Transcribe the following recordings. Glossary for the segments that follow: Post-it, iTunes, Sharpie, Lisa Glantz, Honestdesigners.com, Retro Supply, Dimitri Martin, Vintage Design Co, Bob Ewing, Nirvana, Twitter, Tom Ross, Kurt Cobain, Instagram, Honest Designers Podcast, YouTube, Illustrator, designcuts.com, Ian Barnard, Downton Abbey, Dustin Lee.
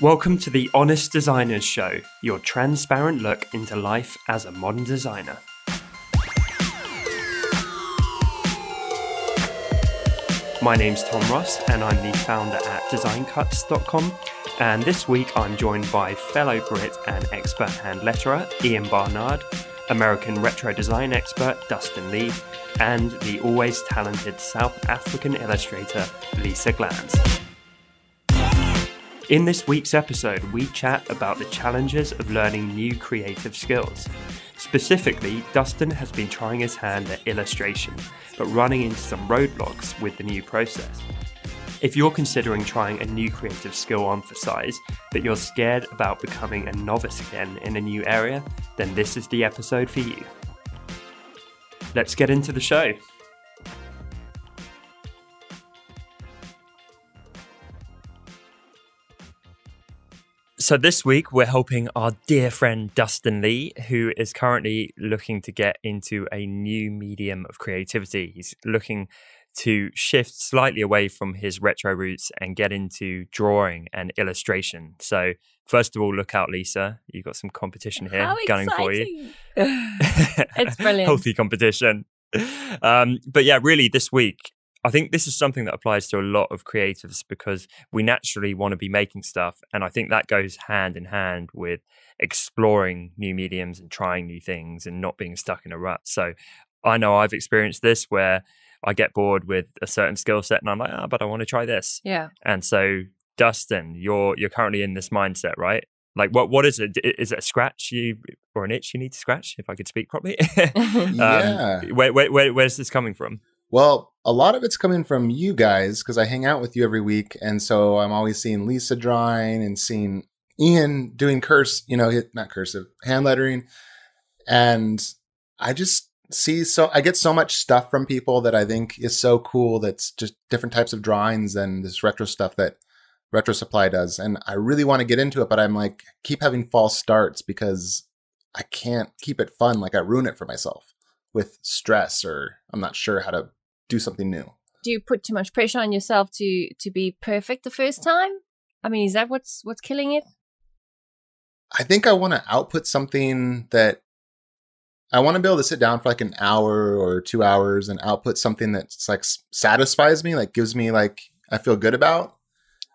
Welcome to the Honest Designers Show, your transparent look into life as a modern designer. My name's Tom Ross and I'm the founder at designcuts.com, and this week I'm joined by fellow Brit and expert hand letterer Ian Barnard, American retro design expert Dustin Lee, and the always talented South African illustrator Lisa Glantz. In this week's episode, we chat about the challenges of learning new creative skills. Specifically, Dustin has been trying his hand at illustration, but running into some roadblocks with the new process. If you're considering trying a new creative skill on for size, but you're scared about becoming a novice again in a new area, then this is the episode for you. Let's get into the show. So this week, we're helping our dear friend Dustin Lee, who is currently looking to get into a new medium of creativity. He's looking to shift slightly away from his retro roots and get into drawing and illustration. So first of all, look out, Lisa. You've got some competition here. How exciting. Going for you. It's brilliant. Healthy competition. But yeah, really this week, I think this is something that applies to a lot of creatives because we naturally want to be making stuff. And I think that goes hand in hand with exploring new mediums and trying new things and not being stuck in a rut. So I know I've experienced this where I get bored with a certain skill set and I'm like, but I want to try this. Yeah. And so Dustin, you're currently in this mindset, right? Like what is it? Is it a scratch or an itch you need to scratch? If I could speak properly. Yeah. Where's this coming from? Well, a lot of it's coming from you guys because I hang out with you every week. And so I'm always seeing Lisa drawing and seeing Ian doing hand lettering. And I just see, so I get so much stuff from people that I think is so cool. That's just different types of drawings and this retro stuff that Retro Supply does. And I really want to get into it, but I'm like, keep having false starts because I can't keep it fun. Like I ruin it for myself with stress, or I'm not sure how to do something new. Do you put too much pressure on yourself to be perfect the first time? I mean, is that what's killing it? I think I want to output something that I want to be able to sit down for like an hour or 2 hours and output something that's like satisfies me, like gives me like I feel good about.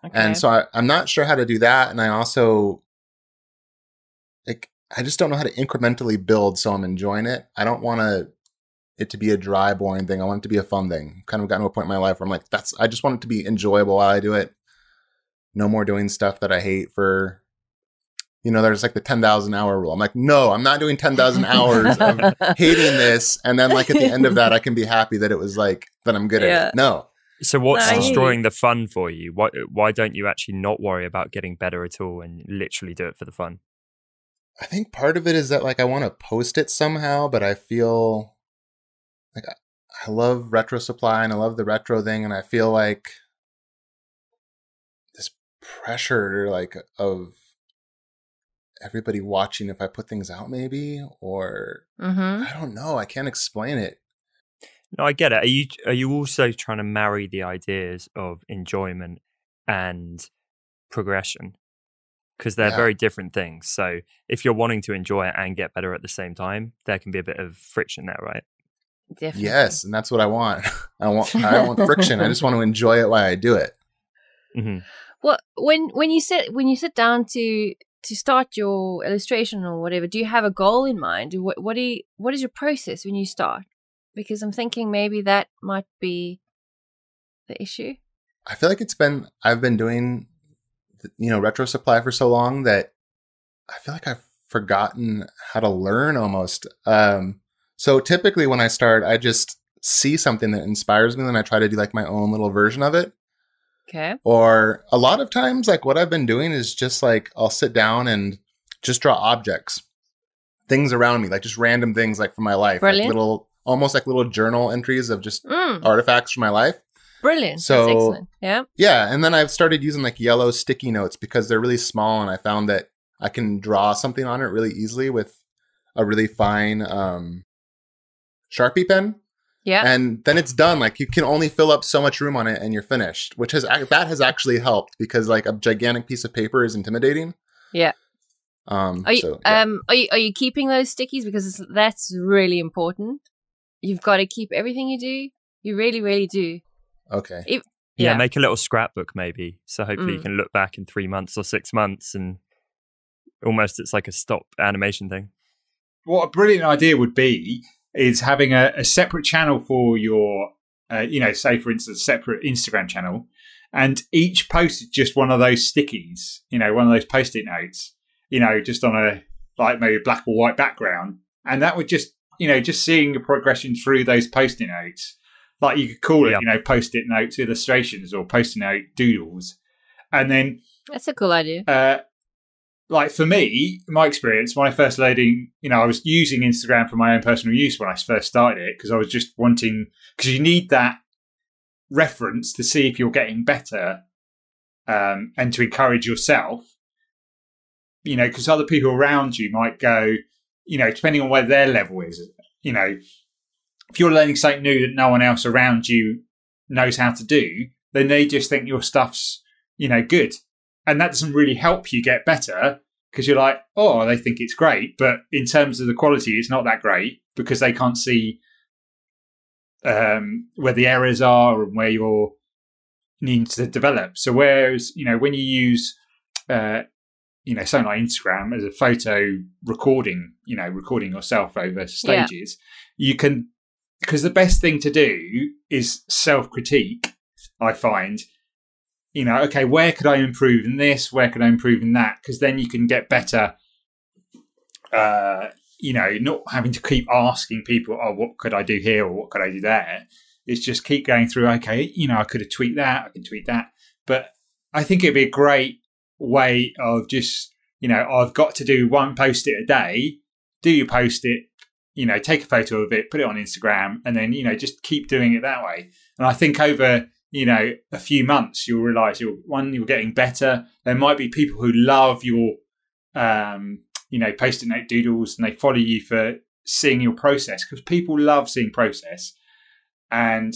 Okay. And so I'm not sure how to do that. And I also like I just don't know how to incrementally build, so I'm enjoying it. I don't want it to be a dry, boring thing. I want it to be a fun thing. Kind of gotten to a point in my life where I'm like, I just want it to be enjoyable while I do it. No more doing stuff that I hate for, there's like the 10,000 hour rule. I'm like, no, I'm not doing 10,000 hours of hating this. And then like at the end of that, I can be happy that it was like, that I'm good at it. No. So what's destroying the fun for you? Why don't you actually not worry about getting better at all and literally do it for the fun? I think part of it is that like I want to post it somehow, but I feel like I love Retro Supply and I love the retro thing, and I feel like this pressure like of everybody watching if I put things out maybe, or I don't know, I can't explain it. No, I get it. Are you also trying to marry the ideas of enjoyment and progression? Because they're very different things. So if you're wanting to enjoy it and get better at the same time, there can be a bit of friction there, right? Definitely. Yes, and that's what I want. I want friction. I just want to enjoy it while I do it. Mm-hmm. Well, when you sit down to start your illustration or whatever, do you have a goal in mind? What is your process when you start? Because I'm thinking maybe that might be the issue. I feel like I've been doing Retro Supply for so long that I feel like I've forgotten how to learn almost. So typically when I start, I just see something that inspires me, and then I try to do like my own little version of it. Okay. Or a lot of times, like what I've been doing is just like I'll sit down and just draw objects, things around me, like just random things like from my life. Brilliant. Like almost like little journal entries of just artifacts from my life. Brilliant. So, that's excellent. Yeah. Yeah. And then I've started using like yellow sticky notes because they're really small, and I found that I can draw something on it really easily with a really fine Sharpie pen. Yeah. And then it's done. Like, you can only fill up so much room on it and you're finished, which has actually helped, because like a gigantic piece of paper is intimidating. Yeah. Are you keeping those stickies? Because that's really important. You've got to keep everything you do. You really, really do. Okay. Yeah, make a little scrapbook maybe. So hopefully you can look back in 3 months or 6 months, and almost it's like a stop animation thing. What a brilliant idea would be is having a separate channel for your, say for instance, separate Instagram channel, and each post is just one of those stickies, one of those Post-it notes, just on a, like, maybe black or white background. And that would just, just seeing the progression through those Post-it notes. Like, you could call it, Post-it notes illustrations or Post-it note doodles. And then... That's a cool idea. Like, for me, my experience, when I first loading, I was using Instagram for my own personal use when I first started it, because I was just wanting... Because you need that reference to see if you're getting better, and to encourage yourself, because other people around you might go, depending on where their level is, if you're learning something new that no one else around you knows how to do, then they just think your stuff's, good. And that doesn't really help you get better, because you're like, oh, they think it's great. But in terms of the quality, it's not that great, because they can't see where the errors are and where you're needing to develop. So whereas, when you use, something like Instagram as a photo recording, recording yourself over stages, you can... Because the best thing to do is self-critique, I find. Okay, where could I improve in this? Where could I improve in that? Because then you can get better, not having to keep asking people, oh, what could I do here or what could I do there? It's just keep going through, okay, I could have tweaked that, I can tweak that. But I think it'd be a great way of just, I've got to do one Post-it a day, do your Post-it, take a photo of it, put it on Instagram, and then, just keep doing it that way. And I think over, a few months, you'll realize you're getting better. There might be people who love your, Post-it note doodles, and they follow you for seeing your process, because people love seeing process, and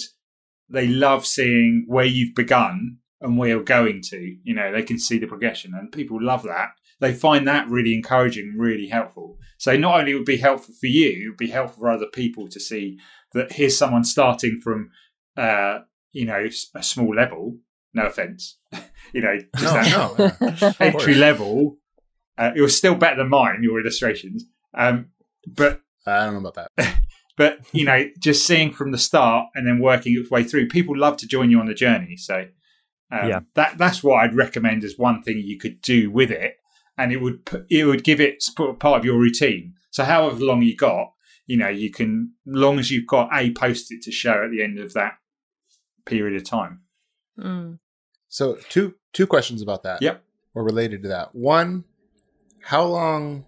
they love seeing where you've begun and where you're going to, they can see the progression, and people love that. They find that really encouraging, really helpful. So not only would it be helpful for you, it would be helpful for other people to see that here's someone starting from, a small level. No offense, entry level. It was still better than mine, your illustrations. But I don't know about that. But just seeing from the start and then working its way through. People love to join you on the journey. So that's what I'd recommend as one thing you could do with it. And it would give it part of your routine. So however long you got, you can, long as you've got a Post-it to show at the end of that period of time. Mm. So two questions about that. Yep. Or related to that. One, how long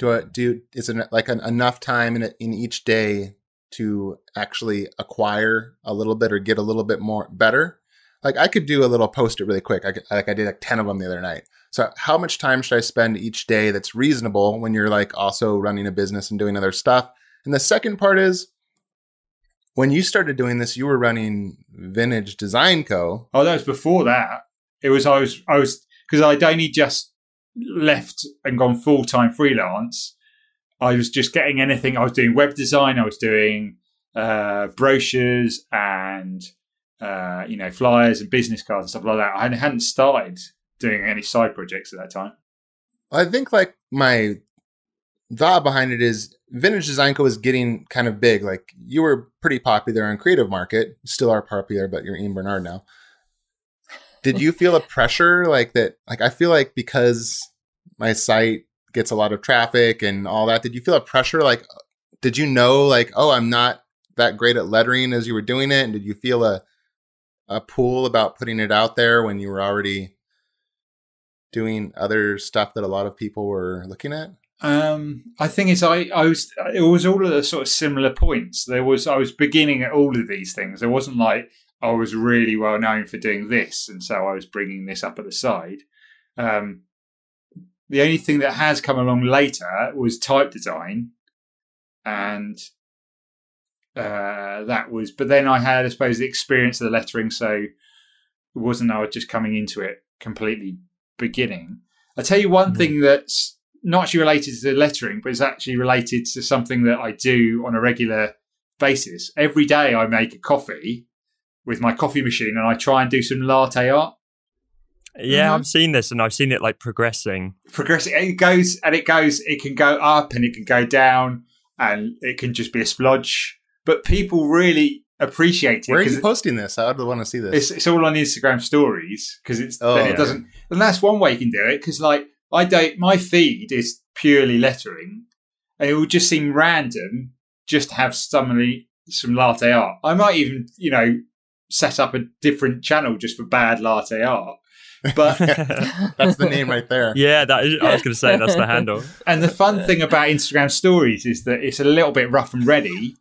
is it like enough time in each day to actually acquire a little bit or get a little bit more better? Like, I could do a little Post-it really quick. I did like 10 of them the other night. So how much time should I spend each day that's reasonable when you're like also running a business and doing other stuff? And the second part is, when you started doing this, you were running Vintage Design Co. Oh, that was before that. It was, I was, because I'd only just left and gone full-time freelance. I was just getting anything. I was doing web design. I was doing brochures and, flyers and business cards and stuff like that. I hadn't started doing any side projects at that time. I think like my thought behind it is Vintage Design Co is getting kind of big. Like, you were pretty popular in creative market, still are popular, but you're Ian Barnard now. Did you feel a pressure like that? Like, I feel like because my site gets a lot of traffic and all that, did you feel a pressure? Like, did you know like, oh, I'm not that great at lettering as you were doing it? And did you feel a pull about putting it out there when you were already doing other stuff that a lot of people were looking at? I think it's it was all of the sort of similar points. I was beginning at all of these things. It wasn't like I was really well known for doing this, and so I was bringing this up at the side. The only thing that has come along later was type design and that was, but then I had, I suppose, the experience of the lettering, so it wasn't I was just coming into it completely beginning. I'll tell you one thing that's not actually related to the lettering, but it's actually related to something that I do on a regular basis. Every day I make a coffee with my coffee machine and I try and do some latte art. Yeah, I've seen this and I've seen it like progressing. It goes, it can go up and it can go down and it can just be a splodge. But people really appreciate it. Where are you posting this? I would want to see this. It's all on Instagram stories because it's doesn't. And that's one way you can do it, because like my feed is purely lettering, and it will just seem random just to have some latte art. I might even set up a different channel just for bad latte art. But that's the name right there. Yeah, that is, I was going to say that's the handle. And the fun thing about Instagram stories is that it's a little bit rough and ready.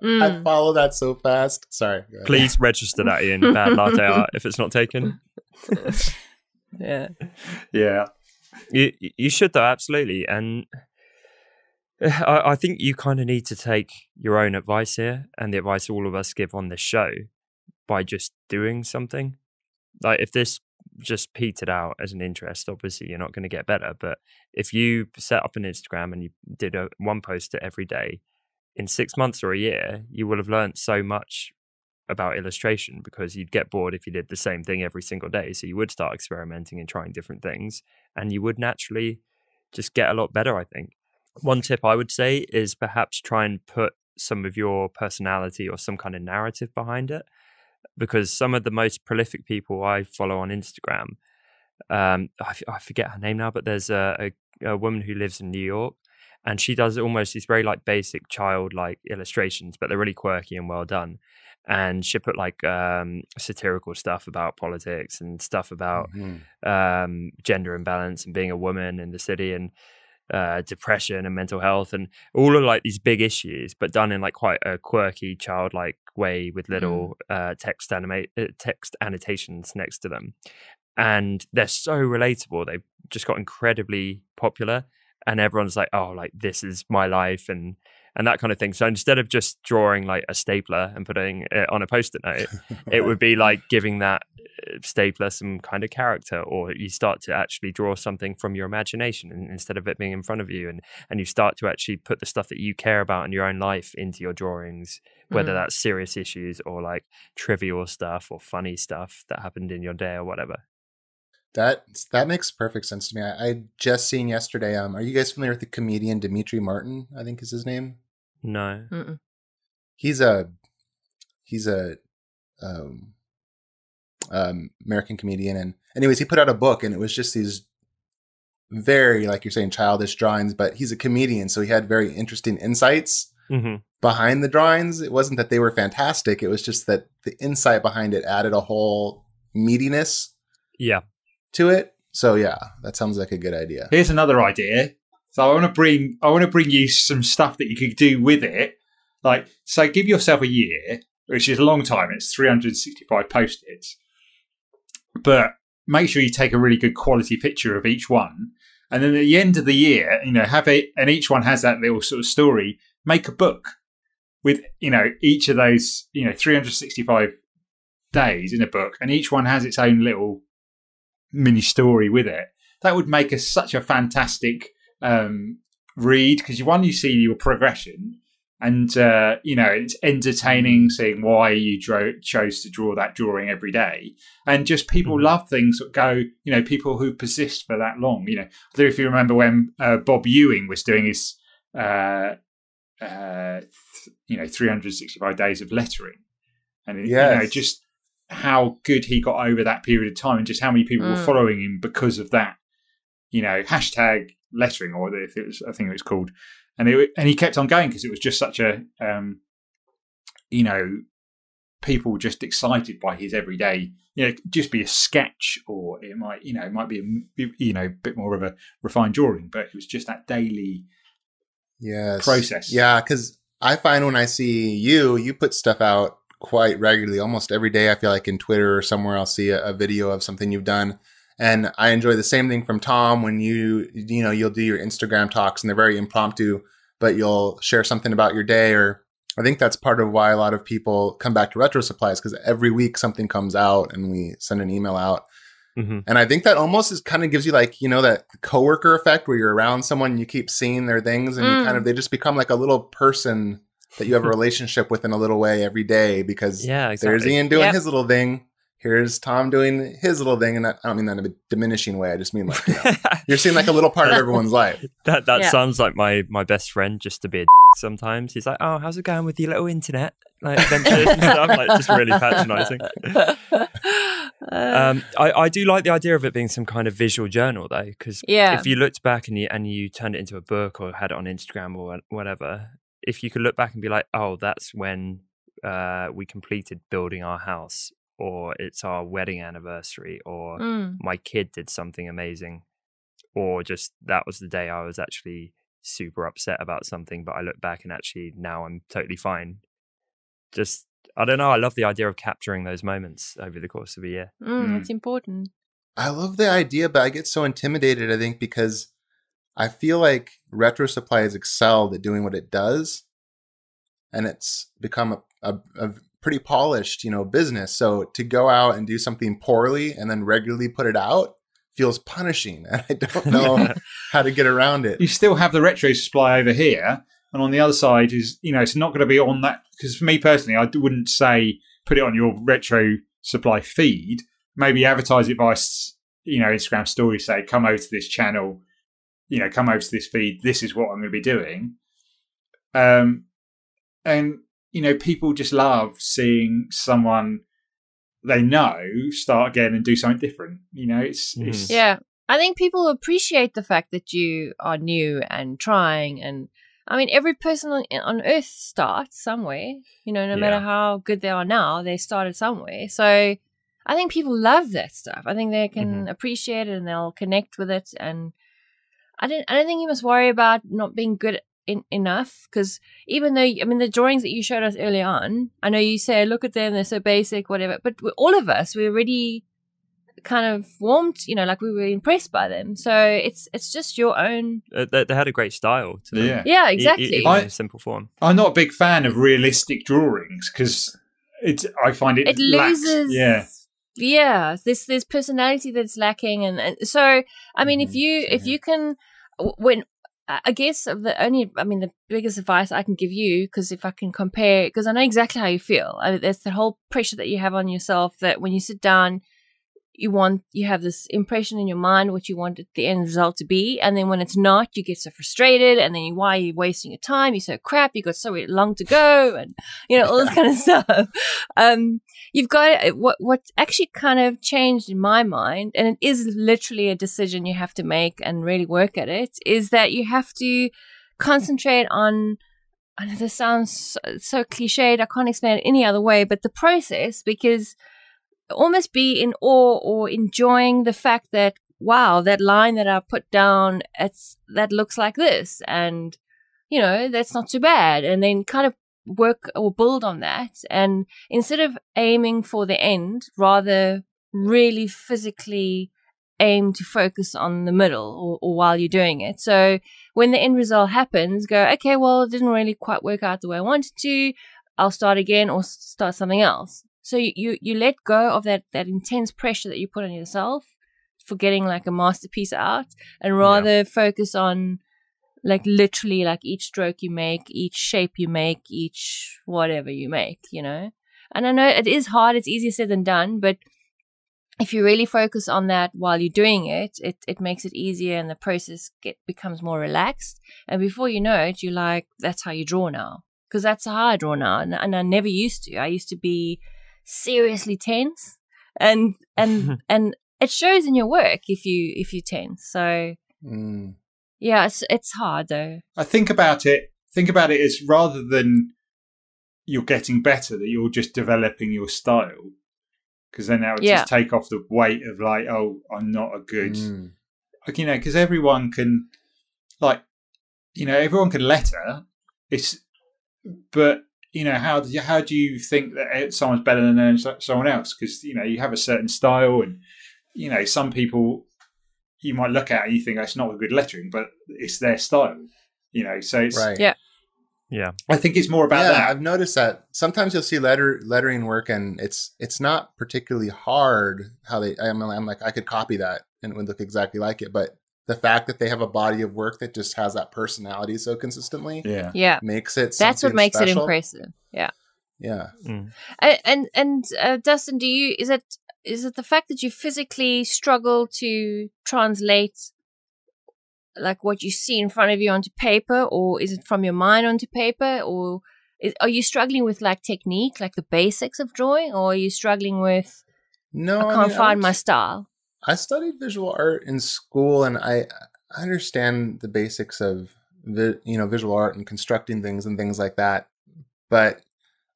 I follow that so fast. Sorry. Please register that, Ian. Bad latte art if it's not taken. Yeah. Yeah. You should though, absolutely. And I think you kind of need to take your own advice here and the advice all of us give on this show by just doing something. Like if this just petered out as an interest, obviously you're not going to get better. But if you set up an Instagram and you did one post every day, in 6 months or a year, you will have learned so much about illustration, because you'd get bored if you did the same thing every single day. So you would start experimenting and trying different things, and you would naturally just get a lot better, I think. One tip I would say is perhaps try and put some of your personality or some kind of narrative behind it, because some of the most prolific people I follow on Instagram, I forget her name now, but there's a woman who lives in New York, and she does almost these very like basic childlike illustrations, but they're really quirky and well done. And she put like satirical stuff about politics and stuff about gender imbalance and being a woman in the city and depression and mental health and all of like these big issues, but done in like quite a quirky childlike way with little text annotations next to them. And they're so relatable. They've just got incredibly popular. And everyone's like, oh, like this is my life and that kind of thing. So instead of just drawing like a stapler and putting it on a Post-it note, it would be like giving that stapler some kind of character, or you start to actually draw something from your imagination and, instead of it being in front of you. And you start to actually put the stuff that you care about in your own life into your drawings, whether that's serious issues or like trivial stuff or funny stuff that happened in your day or whatever. That makes perfect sense to me. I just seen yesterday. Are you guys familiar with the comedian Dimitri Martin? I think is his name. No. Mm-mm. He's a American comedian, and anyways, he put out a book, and it was just these very, like you're saying, childish drawings. But he's a comedian, so he had very interesting insights behind the drawings. It wasn't that they were fantastic; it was just that the insight behind it added a whole meatiness. Yeah. To it. So yeah, that sounds like a good idea. Here's another idea. So I want to bring you some stuff that you could do with it. Like, so give yourself a year, which is a long time. It's 365 Post-its, but make sure you take a really good quality picture of each one. And then at the end of the year, have it, and each one has that little sort of story. Make a book with, each of those, 365 days in a book, and each one has its own little mini story with it. That would make us such a fantastic read, because you see your progression, and it's entertaining seeing why you chose to draw that drawing every day. And just people love things that go, people who persist for that long. I don't know if you remember when Bob Ewing was doing his 365 days of lettering, and just how good he got over that period of time, and just how many people were following him because of that, hashtag lettering, or I think it was called. And he kept on going because it was just such a, people were just excited by his everyday, it could just be a sketch, or it might be, a bit more of a refined drawing, but it was just that daily process. Yeah. 'Cause I find when I see you put stuff out quite regularly, almost every day. I feel like in Twitter or somewhere I'll see a video of something you've done, and I enjoy the same thing from Tom when you'll do your Instagram talks, and they're very impromptu, but you'll share something about your day, or I think that's part of why a lot of people come back to Retro Supply, because every week something comes out and we send an email out. Mm-hmm. And I think that almost is kind of gives you like, you know, that coworker effect where you're around someone and you keep seeing their things and you kind of, they just become like a little person that you have a relationship with in a little way every day, because there's Ian doing his little thing. Here's Tom doing his little thing. And I don't mean that in a diminishing way. I just mean like, you know, you're seeing like a little part of everyone's life. That sounds like my best friend just to be a d sometimes. He's like, oh, how's it going with your little internet? Like ventures and stuff, like just really patronizing. I do like the idea of it being some kind of visual journal though, because if you looked back and you turned it into a book or had it on Instagram or whatever, if you could look back and be like, oh, that's when we completed building our house, or it's our wedding anniversary, or my kid did something amazing, or just that was the day I was actually super upset about something, but I look back and actually now I'm totally fine. Just, I don't know. I love the idea of capturing those moments over the course of a year. It's important. I love the idea, but I get so intimidated, I think, because I feel like Retro Supply has excelled at doing what it does. And it's become a pretty polished, you know, business. So to go out and do something poorly and then regularly put it out feels punishing. And I don't know how to get around it. You still have the Retro Supply over here. And on the other side is, you know, it's not going to be on that. Because for me personally, I wouldn't say put it on your Retro Supply feed. Maybe advertise it by, you know, Instagram stories, say, come over to this channel, you know, come over to this feed. This is what I'm going to be doing. And, you know, people just love seeing someone they know start again and do something different. You know, it's yeah, I think people appreciate the fact that you are new and trying, and I mean, every person on earth starts somewhere, you know, no matter how good they are now, they started somewhere. So I think people love that stuff. I think they can appreciate it and they'll connect with it. And I don't think you must worry about not being good enough, because even though, I mean, the drawings that you showed us early on, I know you say, look at them, they're so basic, whatever. But all of us, we're already kind of warmed, you know, like we were impressed by them. So it's just your own. They had a great style to them. Yeah, exactly. In a simple form. I'm not a big fan of realistic drawings because I find it loses. Yeah. There's personality that's lacking, and so I mean, if you can, when I guess the biggest advice I can give you, because if I can compare, because I know exactly how you feel. There's the whole pressure that you have on yourself that when you sit down. You have this impression in your mind what you want the end result to be, and then when it's not, you get so frustrated, and then why are you wasting your time? You're so crap. You got so long to go, and you know all this kind of stuff. You've got what actually kind of changed in my mind, and it is literally a decision you have to make and really work at it. Is that you have to concentrate on. I know this sounds so cliched. I can't explain it any other way, but the process, because. Almost be in awe or enjoying the fact that, wow, that line that I put down, that looks like this. And, you know, that's not too bad. And then kind of work or build on that. And instead of aiming for the end, rather really physically aim to focus on the middle or while you're doing it. So when the end result happens, go, okay, well, it didn't really quite work out the way I wanted to. I'll start again or start something else. So you let go of that intense pressure that you put on yourself for getting like a masterpiece out, and rather focus on like literally like each stroke you make, each shape you make, each whatever you make, you know. And I know it is hard, it's easier said than done, but if you really focus on that while you're doing it, it makes it easier and the process becomes more relaxed. And before you know it, you're like, that's how you draw now. Because that's how I draw now. And I never used to. I used to be seriously tense, and and it shows in your work if you tense. So yeah, it's hard though. I think about it as, rather than you're getting better, that you're just developing your style, because then that would just take off the weight of like, oh, I'm not a good, like, you know, because everyone can, like, you know, everyone can letter. It's, but you know, how do you think that someone's better than someone else? Because, you know, you have a certain style, and, you know, some people you might look at and you think that's not a good lettering, but it's their style, you know. So it's, Yeah. I think it's more about that. I've noticed that sometimes you'll see lettering work and it's not particularly hard how they, I'm like, I could copy that and it would look exactly like it. But the fact that they have a body of work that just has that personality so consistently makes it something special. It impressive. Yeah. Yeah. Mm. And Dustin, do you, is it the fact that you physically struggle to translate like what you see in front of you onto paper, or is it from your mind onto paper, or are you struggling with like technique, like the basics of drawing, or are you struggling with, no, I can't find my style? I studied visual art in school and I understand the basics of, visual art and constructing things and things like that. But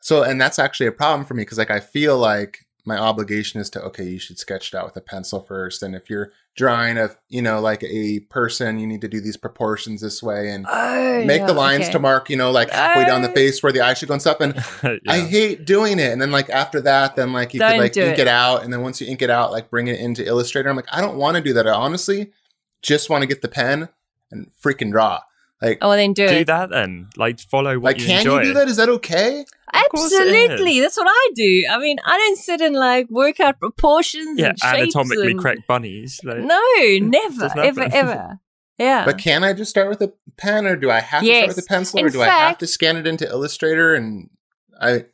so, and that's actually a problem for me because like, I feel like my obligation is to, okay, you should sketch it out with a pencil first. And if you're drawing a, like a person, you need to do these proportions this way and make the lines to mark, like halfway down the face where the eye should go and stuff. And I hate doing it. And then like after that, then like you could like ink it out. And then once you ink it out, like bring it into Illustrator. I'm like, I don't want to do that. I honestly just want to get the pen and freaking draw. Like, oh, well, then do that then. Like, follow what you enjoy. Can you do that? Is that okay? Absolutely. That's what I do. I mean, I don't sit and like work out proportions. Yeah, and shapes anatomically and correct bunnies. Like, no, never, ever, ever. Yeah. But can I just start with a pen, or do I have to start with a pencil, or do I have to scan it into Illustrator? And I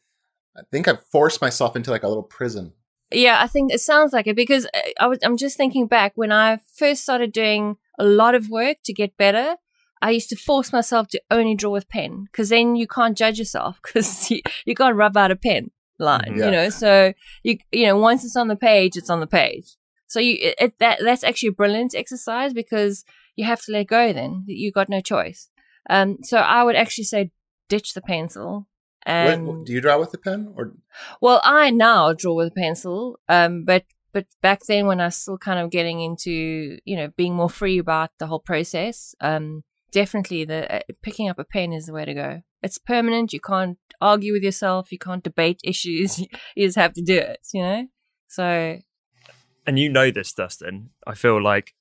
think I've forced myself into like a little prison. Yeah, I think it sounds like it because I'm just thinking back when I first started doing a lot of work to get better. I used to force myself to only draw with pen because then you can't judge yourself because you can't rub out a pen line, So you know once it's on the page, it's on the page. So that's actually a brilliant exercise because you have to let go. Then you got no choice. So I would actually say ditch the pencil. And do you draw with the pen or? Well, I now draw with a pencil, but back then when I was still kind of getting into being more free about the whole process, definitely the picking up a pen is the way to go. It's permanent. You can't argue with yourself. You can't debate issues. You just have to do it, So, and this, Dustin, I feel like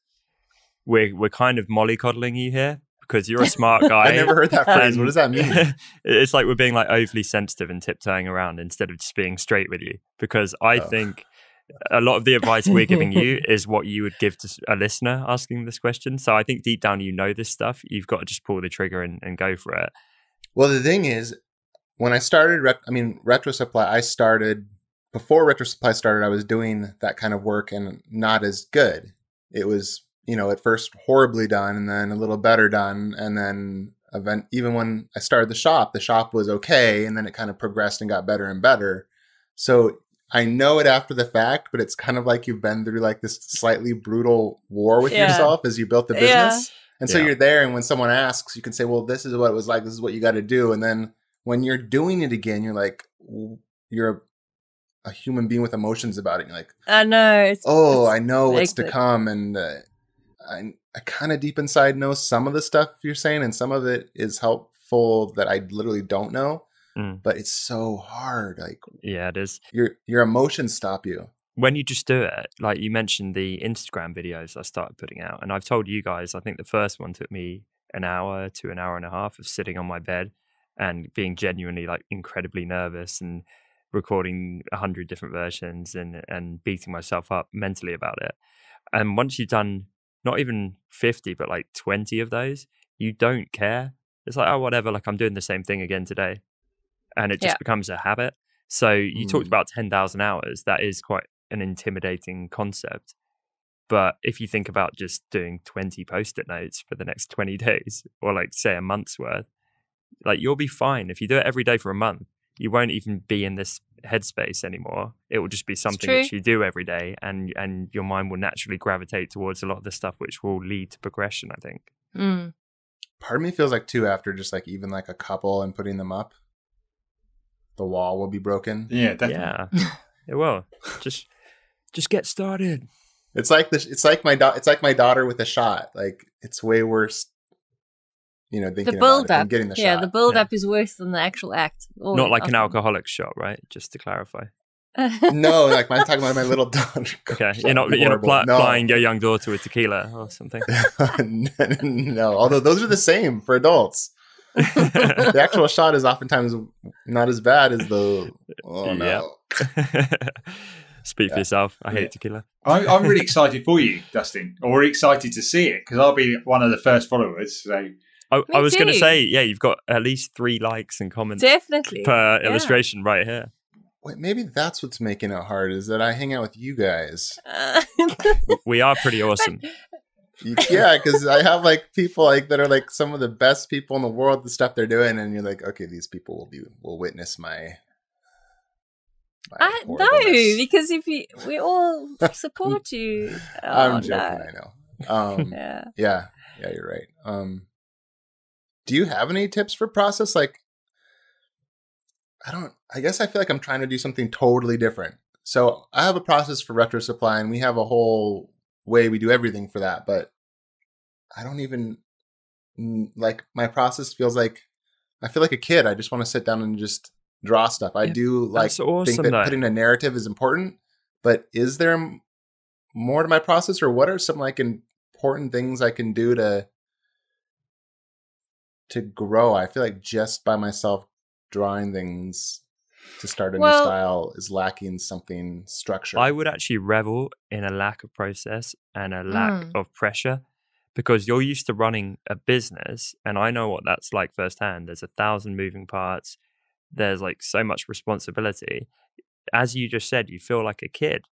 we're kind of mollycoddling you here because you're a smart guy. I never heard that phrase. What does that mean? It's like we're being like overly sensitive and tiptoeing around instead of just being straight with you. Because I think a lot of the advice we're giving you is what you would give to a listener asking this question. So I think deep down, this stuff, you've got to just pull the trigger and go for it. Well, the thing is, when I started, Retro Supply, I started before Retro Supply started, I was doing that kind of work and not as good. It was, at first horribly done and then a little better done. And then even when I started the shop was okay. And then it kind of progressed and got better and better. So I know it after the fact, but it's kind of like you've been through like this slightly brutal war with yourself as you built the business. And so you're there. And when someone asks, you can say, well, this is what it was like. This is what you got to do. And then when you're doing it again, you're like, you're a human being with emotions about it. And you're like, I know. I know what's to come. And I kind of deep inside know some of the stuff you're saying. And some of it is helpful that I literally don't know. Mm. But it's so hard. Like, yeah, it is. Your emotions stop you when you just do it. Like you mentioned the Instagram videos I started putting out, and I've told you guys, I think the first one took me an hour to an hour and a half of sitting on my bed and being genuinely like incredibly nervous and recording 100 different versions and beating myself up mentally about it. And once you've done not even 50, but like 20 of those, you don't care. It's like, oh, whatever. Like I'm doing the same thing again today. And it just becomes a habit. So you talked about 10,000 hours. That is quite an intimidating concept. But if you think about just doing 20 Post-it notes for the next 20 days or like say a month's worth, like you'll be fine. If you do it every day for a month, you won't even be in this headspace anymore. It will just be something which you do every day and your mind will naturally gravitate towards a lot of the stuff which will lead to progression, I think. Mm. Part of me feels like too after just like even like a couple and putting them up, the wall will be broken. Yeah, definitely. Yeah, it will. Just get started. It's like this. It's like my daughter with a shot. Like it's way worse. Thinking the build about up, getting the shot. Yeah, the build up is worse than the actual act. Always. Not like an alcoholic shot, right? Just to clarify. No, like I'm talking about my little daughter. Okay, you're not plying your young daughter with tequila or something. No, although those are the same for adults. The actual shot is oftentimes not as bad as the, oh no. Yeah. Speak for yourself. I hate tequila. I'm really excited for you, Dustin. I'm really excited to see it because I'll be one of the first followers. So I was going to say, yeah, you've got at least 3 likes and comments per illustration right here. Wait, maybe that's what's making it hard, is that I hang out with you guys. We are pretty awesome. Yeah, because I have like people like that are like some of the best people in the world, the stuff they're doing, and you're like, okay, these people will witness my. No, because if we all support you. Oh, I'm joking. No. I know. Yeah, you're right. Do you have any tips for process? Like, I guess I feel like I'm trying to do something totally different. So I have a process for Retro Supply, and we have a whole way we do everything for that, but I don't even like my process feels like I feel like a kid. I just want to sit down and just draw stuff. I do like think that putting a narrative is important, but is there more to my process, or what are some like important things I can do to grow? I feel like just by myself drawing things to start a new style is lacking something structured. I would actually revel in a lack of process and a lack of pressure, because you're used to running a business, and I know what that's like firsthand. There's 1,000 moving parts. There's like so much responsibility. As you just said, you feel like a kid.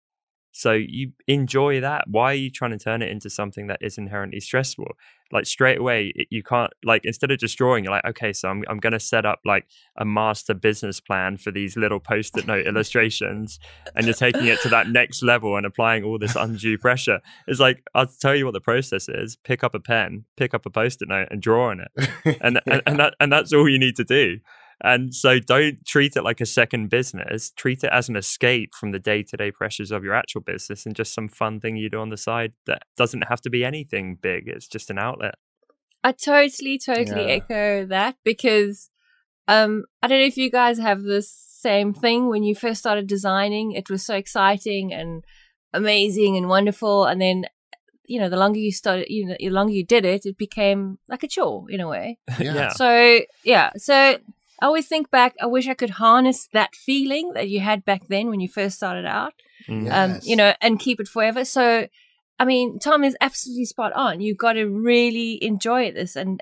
So you enjoy that. Why are you trying to turn it into something that is inherently stressful? Like straight away, you can't, like, instead of just drawing, you're like, okay, so I'm going to set up like a master business plan for these little Post-it note illustrations. And you're taking it to that next level and applying all this undue pressure. It's like, I'll tell you what the process is. Pick up a pen, pick up a Post-it note and draw on it. And that's all you need to do. And so don't treat it like a second business. Treat it as an escape from the day-to-day pressures of your actual business and just some fun thing you do on the side that doesn't have to be anything big. It's just an outlet. I totally echo that, because I don't know if you guys have this same thing. When you first started designing, it was so exciting and amazing and wonderful. And then, you know, the longer you started, you know, the longer you did it, it became like a chore in a way. Yeah. So, yeah. So I always think back, I wish I could harness that feeling that you had back then when you first started out, you know, and keep it forever. So, I mean, Tom is absolutely spot on. You've got to really enjoy this and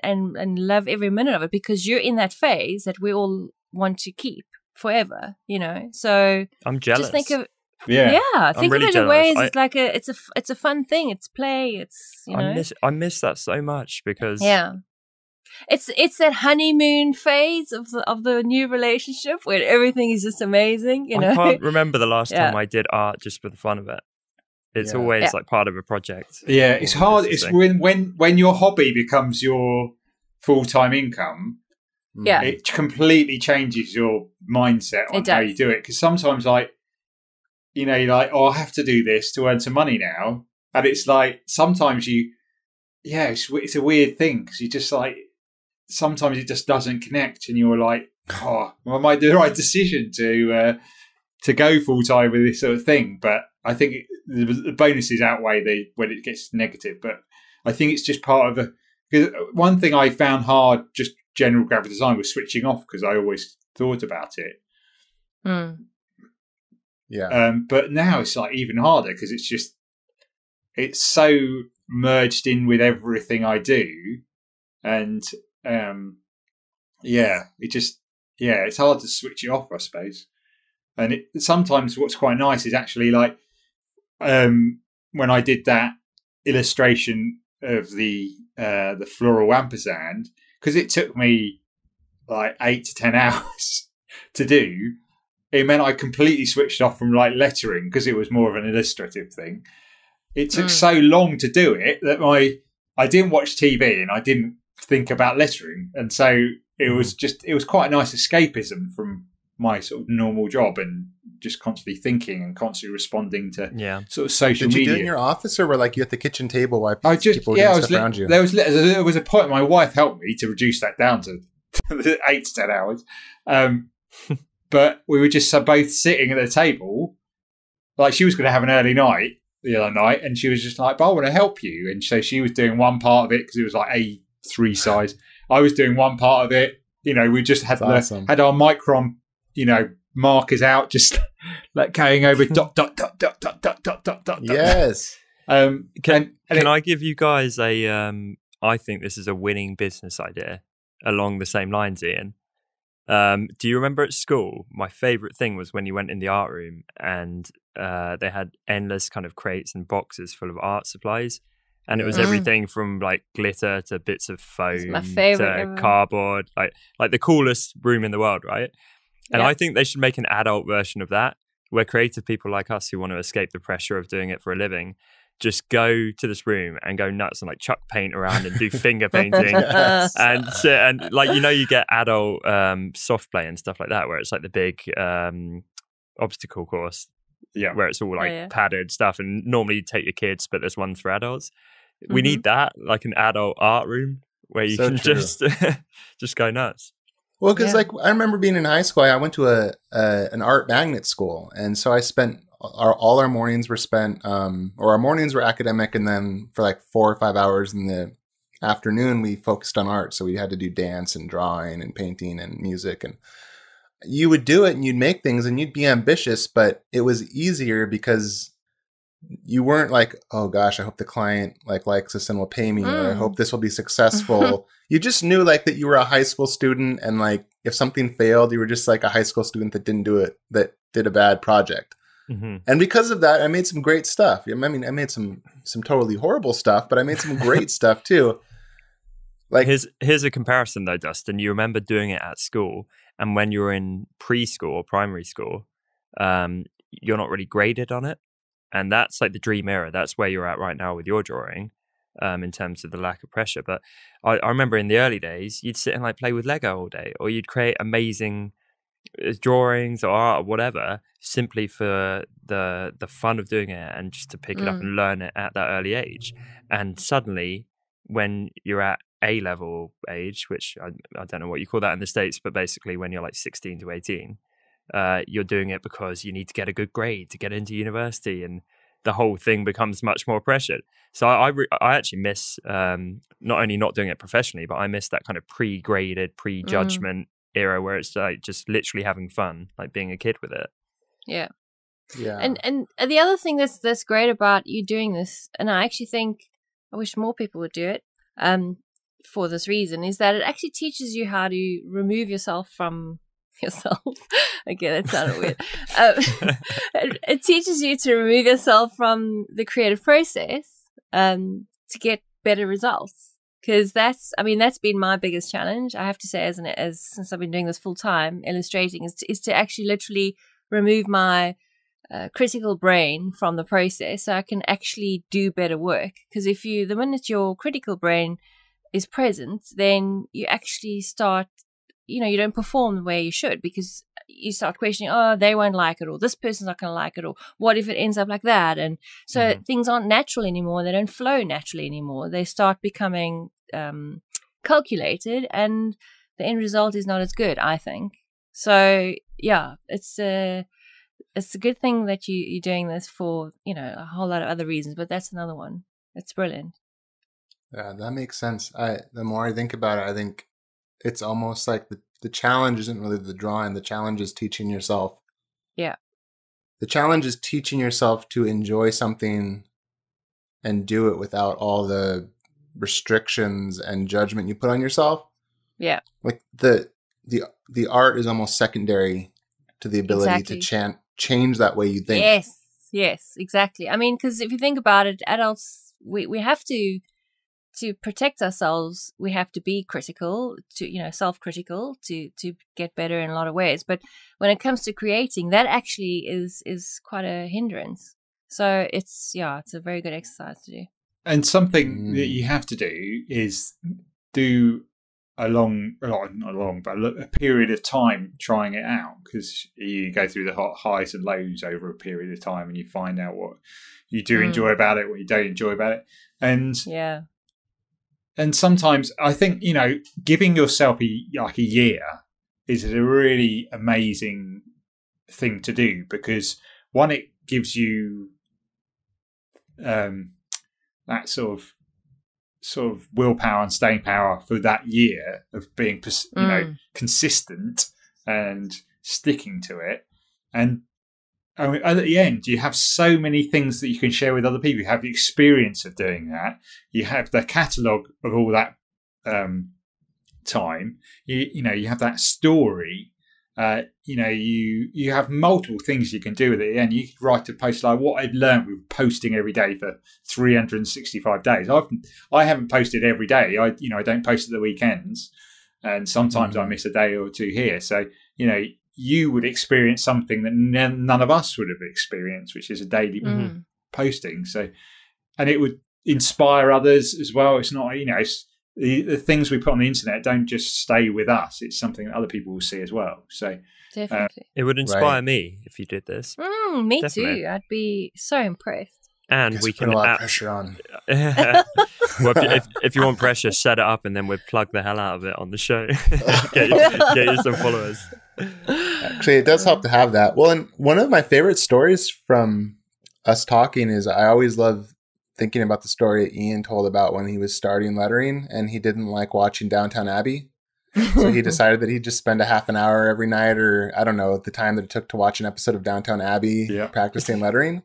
love every minute of it, because you're in that phase that we all want to keep forever, you know. So I'm jealous. Just think of think really of it in ways. It's like it's a fun thing. It's play. It's, you know. I miss that so much, because it's that honeymoon phase of the new relationship where everything is just amazing, you know. I can't remember the last time I did art just for the fun of it. It's always like part of a project. Yeah, it's hard. It's when your hobby becomes your full-time income, it completely changes your mindset on how you do it. Because sometimes, like, you know, you're like, oh, I have to do this to earn some money now. And it's like, sometimes it's a weird thing, because you just like, sometimes it just doesn't connect, and you're like, "Oh, well, am I the right decision to go full time with this sort of thing?" But I think the bonuses outweigh when it gets negative. But I think it's just part of because one thing I found hard, just general graphic design, was switching off, because I always thought about it. But now it's like even harder, because it's so merged in with everything I do, and it's hard to switch it off, I suppose. And sometimes what's quite nice is actually like when I did that illustration of the floral ampersand, because it took me like 8 to 10 hours to do, it meant I completely switched off from like lettering, because it was more of an illustrative thing. It took so long to do it that I didn't watch TV and I didn't think about lettering, and so it was quite a nice escapism from my sort of normal job and just constantly thinking and constantly responding to sort of social media. Did you do it in your office, or were like you at the kitchen table while people were doing stuff around you? There was a point my wife helped me to reduce that down to 8 to 10 hours, but we were just both sitting at the table. Like, she was going to have an early night the other night, and she was just like, "But I want to help you," and so she was doing one part of it, because it was like A3 size, I was doing one part of it. You know, we just had had our micron, you know, markers out, just like going over dot dot dot dot dot dot dot dot dot. Yes. Can I give you guys a? I think this is a winning business idea along the same lines, Ian. Do you remember at school, my favorite thing was when you went in the art room and they had endless kind of crates and boxes full of art supplies, and it was everything from like glitter to bits of foam to cardboard, like the coolest room in the world, right? And I think they should make an adult version of that, where creative people like us who want to escape the pressure of doing it for a living just go to this room and go nuts and like chuck paint around and do finger painting. Yes. And like, you know, you get adult soft play and stuff like that, where it's like the big obstacle course, where it's all like padded stuff, and normally you take your kids, but there's one for adults. We need that, like an adult art room where you can just go nuts. Well, because like I remember being in high school, I went to an art magnet school, and so I spent all our mornings were spent, or our mornings were academic, and then for like 4 or 5 hours in the afternoon, we focused on art. So we had to do dance and drawing and painting and music, and you would do it and you'd make things and you'd be ambitious, but it was easier because you weren't like, oh gosh, I hope the client like likes this and will pay me, or I hope this will be successful. You just knew like that you were a high school student, and like if something failed, you were just like a high school student that didn't do it, that did a bad project. And because of that, I made some great stuff. I mean, I made some totally horrible stuff, but I made some great stuff too. Like, here's a comparison though, Dustin. You remember doing it at school, and when you're in preschool or primary school, you're not really graded on it, and that's like the dream era. That's where you're at right now with your drawing, in terms of the lack of pressure. But I remember in the early days, you'd sit and like play with Lego all day, or you'd create amazing drawings or art or whatever, simply for the fun of doing it and just to pick it up and learn it at that early age. And suddenly when you're at A-level age, which I don't know what you call that in the States, but basically when you're like 16 to 18, you're doing it because you need to get a good grade to get into university, and the whole thing becomes much more pressured. So I actually miss not only not doing it professionally, but I miss that kind of pre-graded, pre-judgment era where it's like just literally having fun, like being a kid with it. Yeah, yeah. And the other thing that's great about you doing this, and I actually think I wish more people would do it, for this reason, is that it actually teaches you how to remove yourself from yourself. Again, that sounded weird. It teaches you to remove yourself from the creative process to get better results. Because that's been my biggest challenge, I have to say, since I've been doing this full time, illustrating, is to actually literally remove my critical brain from the process, so I can actually do better work. Because the minute your critical brain is present, then you actually start, you don't perform the way you should, because you start questioning, oh, they won't like it, or this person's not going to like it, or what if it ends up like that? And so things aren't natural anymore. They don't flow naturally anymore. They start becoming calculated, and the end result is not as good, I think. So yeah, it's a good thing that you're doing this for, a whole lot of other reasons, but that's another one. It's brilliant. Yeah, that makes sense. The more I think about it, I think it's almost like the challenge isn't really the drawing. The challenge is teaching yourself. Yeah. The challenge is teaching yourself to enjoy something and do it without all the restrictions and judgment you put on yourself. Yeah. Like the art is almost secondary to the ability to change that way you think. Yes. Yes, exactly. I mean, because if you think about it, adults, we have to protect ourselves, we have to be critical, self-critical, to get better in a lot of ways. But when it comes to creating, that actually is quite a hindrance. So it's a very good exercise to do. And something that you have to do is do a period of time trying it out, because you go through the highs and lows over a period of time, and you find out what you do enjoy about it, what you don't enjoy about it. And sometimes I think, giving yourself a year is a really amazing thing to do, because one, it gives you that sort of sort of willpower and staying power for that year of being, you know, consistent and sticking to it. And I mean, at the end, you have so many things that you can share with other people. You have the experience of doing that. You have the catalogue of all that time. You know, you have that story. You know, you have multiple things you can do with it. At the end, you could write a post like what I've learned with posting every day for 365 days. I haven't posted every day. I don't post at the weekends, and sometimes I miss a day or two here. So you know, you would experience something that none of us would have experienced, which is a daily posting. So, and it would inspire others as well. It's not, you know, it's, the things we put on the internet don't just stay with us. It's something that other people will see as well. So definitely, it would inspire me if you did this. Me definitely. Too. I'd be so impressed. And we can put a lot of pressure on. Well, if you want pressure, set it up, and then we'll plug the hell out of it on the show. Get you some followers. Actually, it does help to have that. Well, and one of my favorite stories from us talking is I always love thinking about the story Ian told about when he was starting lettering and he didn't like watching Downton Abbey. So he decided that he'd just spend a half an hour every night, or I don't know, the time that it took to watch an episode of Downton Abbey practicing lettering.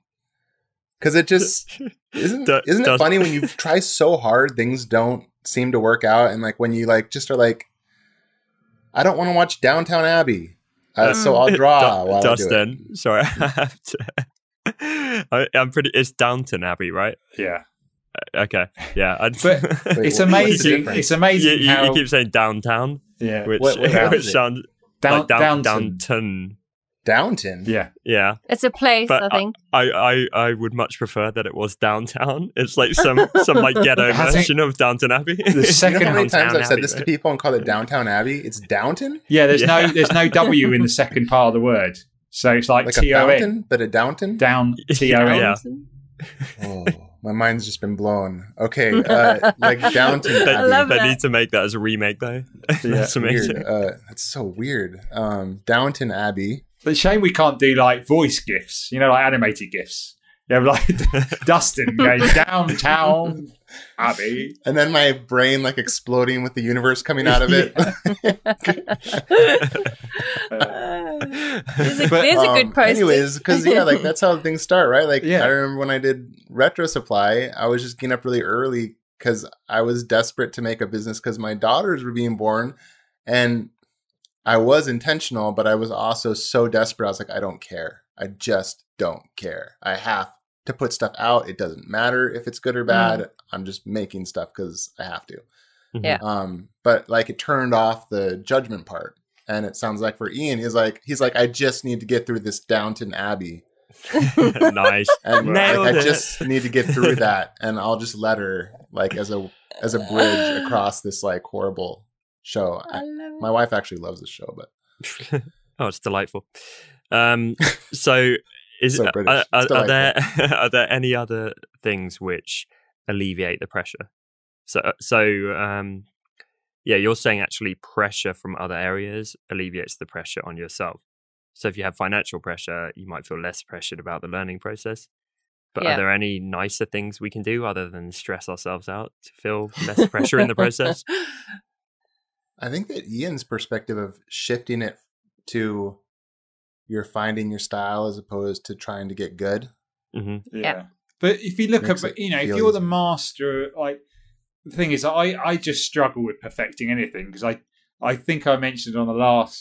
Because it just isn't it funny when you try so hard, things don't seem to work out, and like when you like just are like, I don't want to watch Downton Abbey, so I'll draw. While Dustin, I do it. Sorry, I have to. I'm pretty. It's Downton Abbey, right? Yeah. Okay. Yeah. But it's amazing. It's amazing. You, you keep saying downtown. Yeah. Which sounds like Downton. Downton? Yeah. Yeah. It's a place, but I think. I would much prefer that it was downtown. It's like some like ghetto version of Downton Abbey. The second, you know how many times I've said this to people and call it Downtown Abbey? It's Downton? Yeah, there's no W in the second part of the word. So it's like T-O-N. A fountain, but a Downton? Down T-O-N. Yeah. Oh, my mind's just been blown. Okay, like Downton Abbey. They need to make that as a remake, though. That's amazing. That's so weird. Downton Abbey. It's a shame we can't do like voice gifs, you know, like animated gifs. Yeah, like Dustin going Downtown Abbey, and then my brain like exploding with the universe coming out of it. There's a good post. Anyways, because like that's how things start, right? Like I remember when I did Retro Supply, I was just getting up really early because I was desperate to make a business because my daughters were being born, and I was intentional, but I was also so desperate. I was like, I don't care. I just don't care. I have to put stuff out. It doesn't matter if it's good or bad. I'm just making stuff because I have to. Yeah. But like it turned off the judgment part. And it sounds like for Ian, he's like, I just need to get through this Downton Abbey. Nice. And like, I just need to get through that. And I'll just let her like as a bridge across this like horrible show. My wife actually loves this show, but oh, it's delightful. So is so are there any other things which alleviate the pressure? So you're saying actually pressure from other areas alleviates the pressure on yourself. So if you have financial pressure, you might feel less pressured about the learning process. But are there any nicer things we can do other than stress ourselves out to feel less pressure in the process? I think that Ian's perspective of shifting it to you're finding your style as opposed to trying to get good. But if you look at, you know, if you're the master, like the thing is, I just struggle with perfecting anything because I think I mentioned on the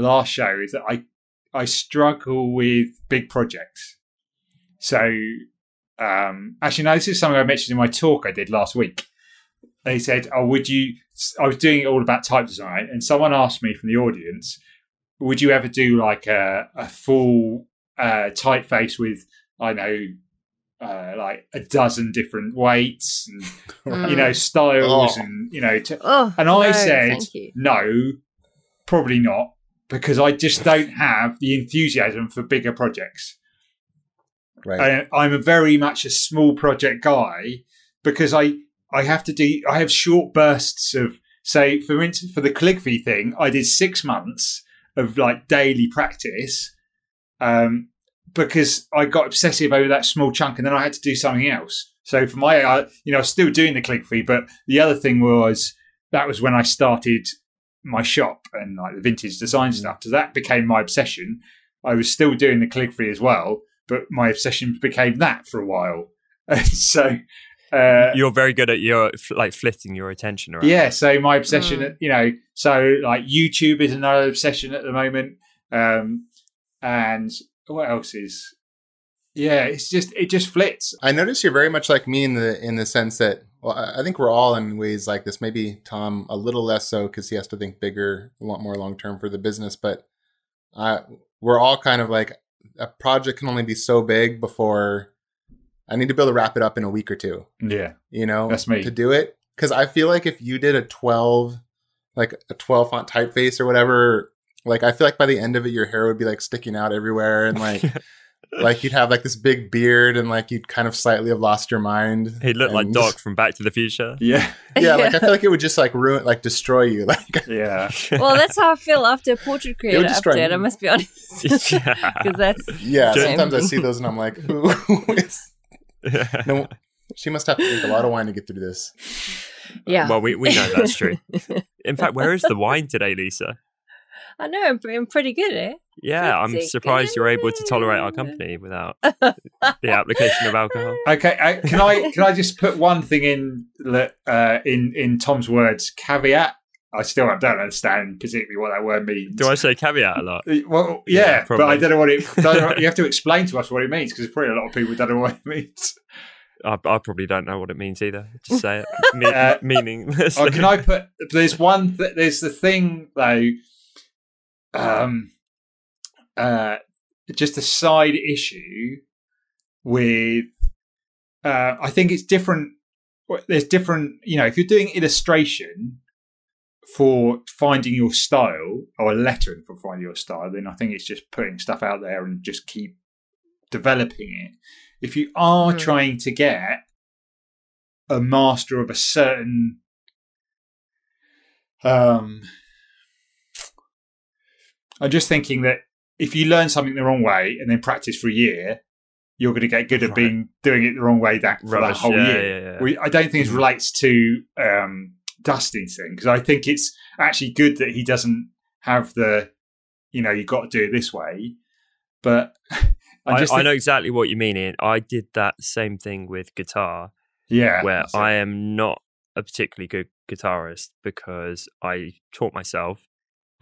last show is that I struggle with big projects. So actually, no, this is something I mentioned in my talk I did last week. They said, oh, would you, I was doing it all about type design, and someone asked me from the audience, would you ever do like a full typeface with, I know, like a dozen different weights and, you know, styles and, you know, I said, no, probably not, because I just don't have the enthusiasm for bigger projects. Right. I'm a very much a small project guy because I have to do, I have short bursts of, say, for instance, for the calligraphy thing, I did 6 months of like daily practice because I got obsessive over that small chunk and then I had to do something else. So for my, I was still doing the click fee, but the other thing was that was when I started my shop and like the vintage design stuff. So that became my obsession. I was still doing the calligraphy as well, but my obsession became that for a while. So you're very good at your flitting your attention around. Yeah, so my obsession, so like YouTube is another obsession at the moment. And what else is? Yeah, it just flits. I notice you're very much like me in the sense that, well, I think we're all in ways like this. Maybe Tom a little less so because he has to think bigger, a lot more long term for the business, but we're all kind of like, a project can only be so big before I need to be able to wrap it up in a week or two. Yeah. You know, that's me. To do it. Cause I feel like if you did a 12 font typeface or whatever, like I feel like by the end of it, your hair would be like sticking out everywhere. And like, like you'd have like this big beard and like, you'd kind of slightly have lost your mind. He'd look like Doc from Back to the Future. Yeah. Yeah. Like I feel like it would just like ruin, like destroy you. Like, yeah. Well, that's how I feel after a portrait creator update. I must be honest. Because that's, yeah. Sometimes I see those and I'm like, ooh, no, she must have to drink a lot of wine to get through this. Yeah. Well, we know that's true. In fact, where is the wine today, Lisa? I know, I'm pretty good, eh? Yeah, I'm surprised you're able to tolerate our company without the application of alcohol. Okay, can I just put one thing in Tom's words, caveat? I still don't understand particularly what that word means. Do I say caveat a lot? Well, yeah but I don't know what it. You have to explain to us what it means because probably a lot of people don't know what it means. I probably don't know what it means either. Just say it, meaningless. Oh, can I put? There's one. There's the thing though. Just a side issue with. I think it's different. There's different. You know, if you're doing illustration for finding your style or lettering for finding your style, then I think it's just putting stuff out there and just keep developing it. If you are trying to get a master of a certain I'm just thinking that if you learn something the wrong way and then practice for a year, you're going to get good at doing it the wrong way that whole year. I don't think it relates to Dustin's thing, because I think it's actually good that he doesn't have the, you know, you've got to do it this way. But I know exactly what you mean, Ian. I did that same thing with guitar. Yeah. Where I am not a particularly good guitarist because I taught myself.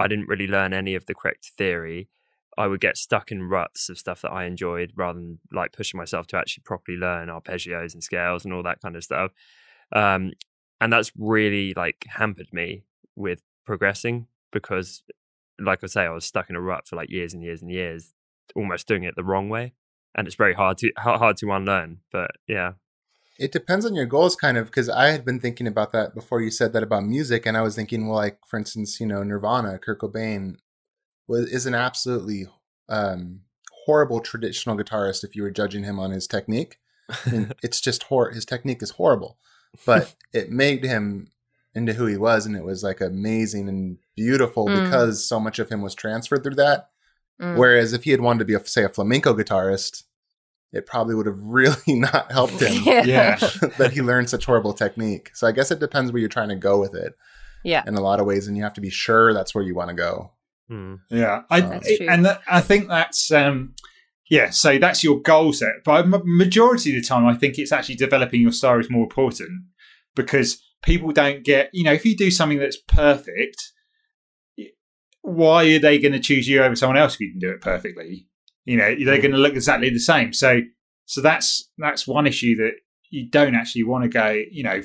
I didn't really learn any of the correct theory. I would get stuck in ruts of stuff that I enjoyed rather than like pushing myself to actually properly learn arpeggios and scales and all that kind of stuff. And that's really like hampered me with progressing because, like I say, I was stuck in a rut for like years and years and years, almost doing it the wrong way. And it's very hard to unlearn, but yeah. It depends on your goals kind of, because I had been thinking about that before you said that about music. And I was thinking, well, like, for instance, you know, Nirvana, Kurt Cobain is an absolutely horrible traditional guitarist if you were judging him on his technique. I mean, it's just his technique is horrible. But it made him into who he was, and it was like amazing and beautiful because so much of him was transferred through that. Whereas if he had wanted to be, say, a flamenco guitarist, it probably would have really not helped him. Yeah, that he learned such horrible technique. So I guess it depends where you're trying to go with it. Yeah, in a lot of ways, and you have to be sure that's where you want to go. Yeah, I think that's yeah, so that's your goal set. But majority of the time, I think it's actually developing your style is more important because people don't get, you know, if you do something that's perfect, why are they going to choose you over someone else if you can do it perfectly? You know, they're going to look exactly the same. So that's one issue that you don't actually want to go, you know,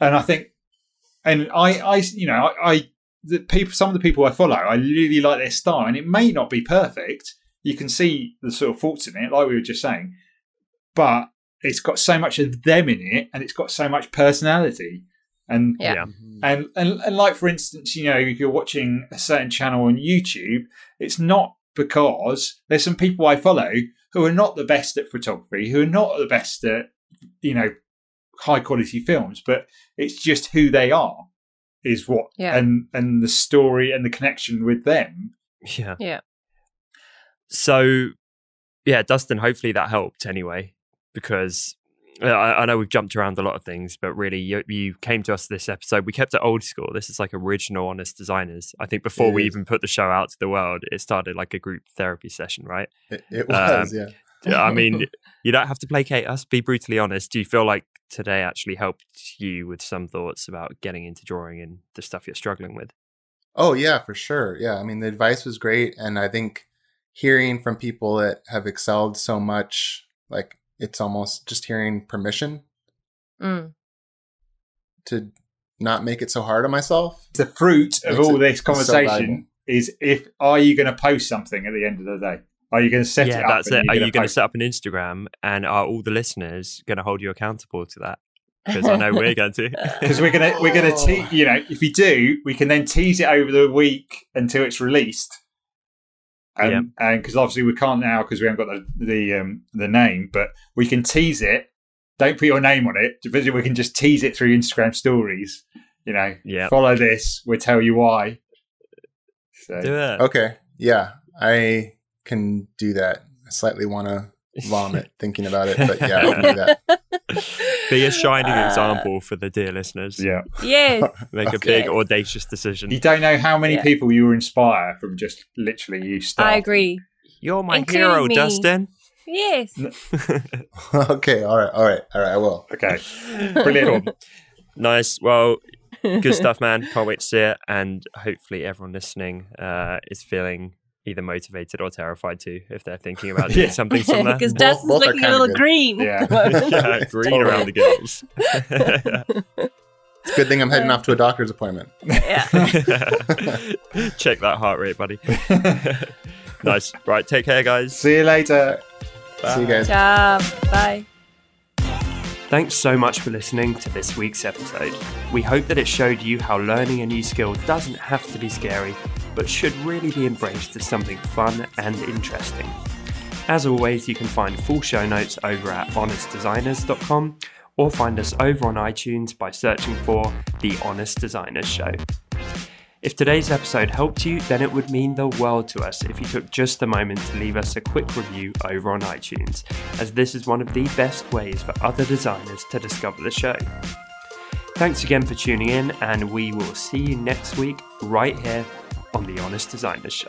and I think, and some of the people I follow, I really like their style and it may not be perfect. You can see the sort of faults in it, like we were just saying, but it's got so much of them in it, and it's got so much personality. And and like for instance, you know, if you're watching a certain channel on YouTube, it's not because there's some people I follow who are not the best at photography, who are not the best at, you know, high quality films, but it's just who they are is what, and the story and the connection with them. Yeah. Yeah. So, yeah, Dustin, hopefully that helped anyway, because I know we've jumped around a lot of things, but really you came to us this episode. We kept it old school. This is like original Honest Designers. I think before we even put the show out to the world, it started like a group therapy session, right? It was, yeah. I mean, you don't have to placate us. Be brutally honest. Do you feel like today actually helped you with some thoughts about getting into drawing and the stuff you're struggling with? Oh, yeah, for sure. Yeah. I mean, the advice was great. And I think hearing from people that have excelled so much, like, it's almost just hearing permission to not make it so hard on myself. The fruit of all this conversation is, are you going to post something at the end of the day? Are you going to set it up? Yeah, that's it. Are you going to set up an Instagram? And are all the listeners going to hold you accountable to that? Because I know we're going to. Because we're going to you know, if you do, we can then tease it over the week until it's released. And because obviously we can't now because we haven't got the name, but we can tease it. Don't put your name on it. We can just tease it through Instagram stories. You know, follow this. We'll tell you why. So. Do it. Okay. Yeah, I can do that. I slightly want to vomit thinking about it, but yeah, I can do that. Be a shining example for the dear listeners. Yeah. Yes. Make a big audacious decision. You don't know how many people you inspire from just literally you starting. I agree. You're my hero, Dustin. Yes. Okay. All right. I will. Okay. Brilliant. Nice. Well, good stuff, man. Can't wait to see it, and hopefully everyone listening is feeling either motivated or terrified too, if they're thinking about doing something similar. Because Dustin's looking a little green. Yeah, green around the gills. It's a good thing I'm heading off to a doctor's appointment. Yeah. Check that heart rate, buddy. Nice. Right, take care, guys. See you later. Bye. See you guys. Ciao. Bye. Thanks so much for listening to this week's episode. We hope that it showed you how learning a new skill doesn't have to be scary, but should really be embraced as something fun and interesting. As always, you can find full show notes over at honestdesigners.com or find us over on iTunes by searching for The Honest Designers Show. If today's episode helped you, then it would mean the world to us if you took just a moment to leave us a quick review over on iTunes, as this is one of the best ways for other designers to discover the show. Thanks again for tuning in, and we will see you next week right here on The Honest Designers Show.